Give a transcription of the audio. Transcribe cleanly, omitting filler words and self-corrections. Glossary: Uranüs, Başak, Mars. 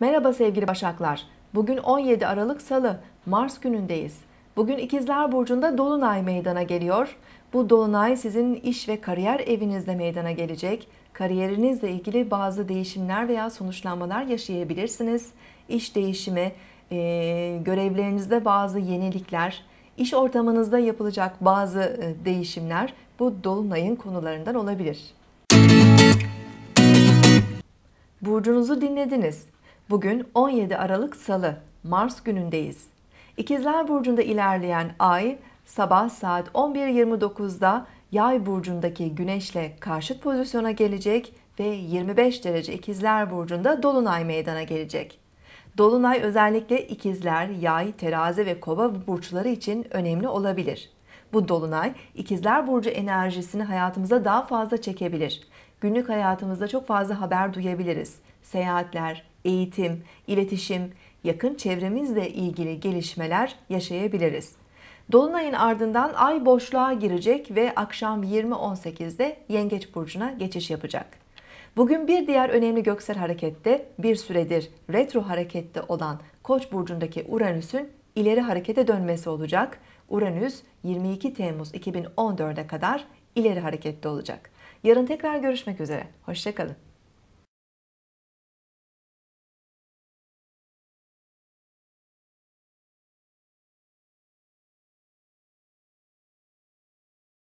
Merhaba sevgili Başaklar. Bugün 17 Aralık Salı, Mars günündeyiz. Bugün İkizler Burcu'nda Dolunay meydana geliyor. Bu Dolunay sizin iş ve kariyer evinizde meydana gelecek. Kariyerinizle ilgili bazı değişimler veya sonuçlanmalar yaşayabilirsiniz. İş değişimi, görevlerinizde bazı yenilikler, iş ortamınızda yapılacak bazı değişimler bu Dolunay'ın konularından olabilir. Burcunuzu dinlediniz. Bugün 17 Aralık Salı, Mars günündeyiz. İkizler Burcu'nda ilerleyen ay sabah saat 11:29'da Yay Burcu'ndaki Güneş'le karşıt pozisyona gelecek ve 25 derece İkizler Burcu'nda Dolunay meydana gelecek. Dolunay özellikle İkizler, Yay, Terazi ve Kova burçları için önemli olabilir. Bu Dolunay İkizler Burcu enerjisini hayatımıza daha fazla çekebilir. Günlük hayatımızda çok fazla haber duyabiliriz. Seyahatler, eğitim, iletişim, yakın çevremizle ilgili gelişmeler yaşayabiliriz. Dolunay'ın ardından ay boşluğa girecek ve akşam 20:18'de Yengeç Burcu'na geçiş yapacak. Bugün bir diğer önemli göksel harekette bir süredir retro harekette olan Koç burcundaki Uranüs'ün ileri harekete dönmesi olacak. Uranüs 22 Temmuz 2014'e kadar ileri harekette olacak. Yarın tekrar görüşmek üzere. Hoşça kalın.